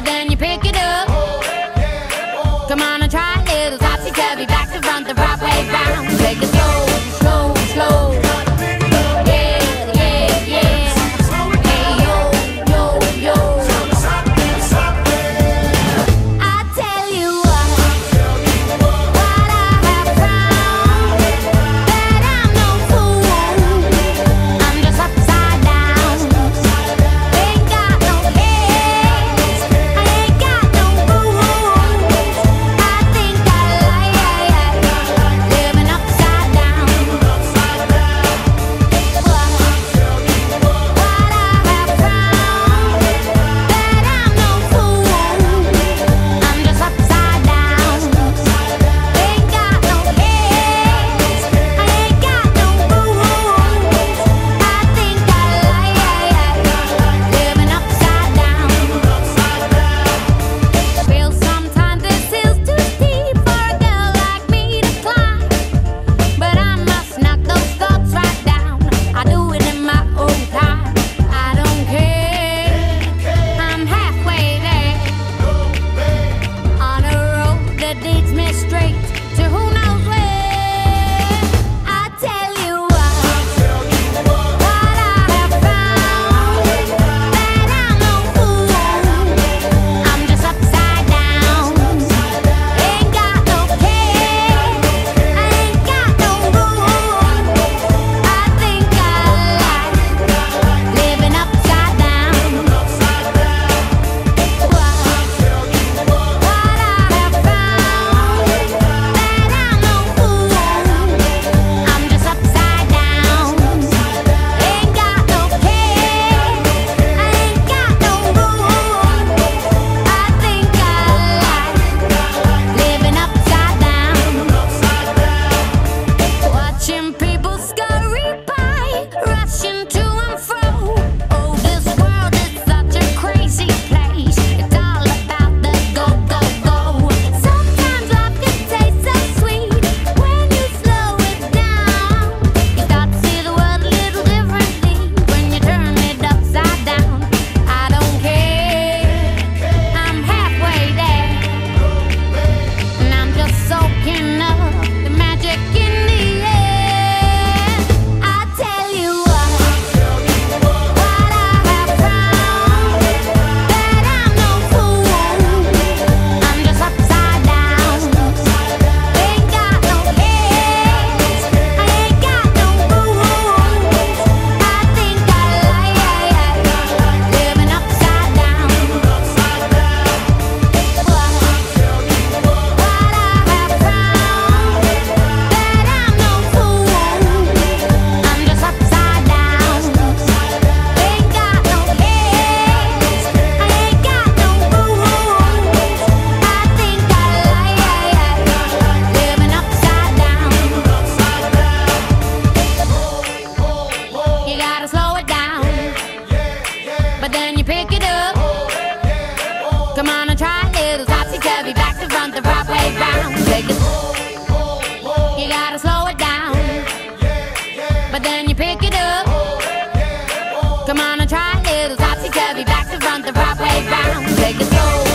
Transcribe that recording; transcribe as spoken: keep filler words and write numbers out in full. but then you pick it up. Come on and try a little topsy-turvy, back to front, the right way round. Take it slow, slow, slow. Come on and try a little topsy-turvy, back to front, the right way round. Take it slow.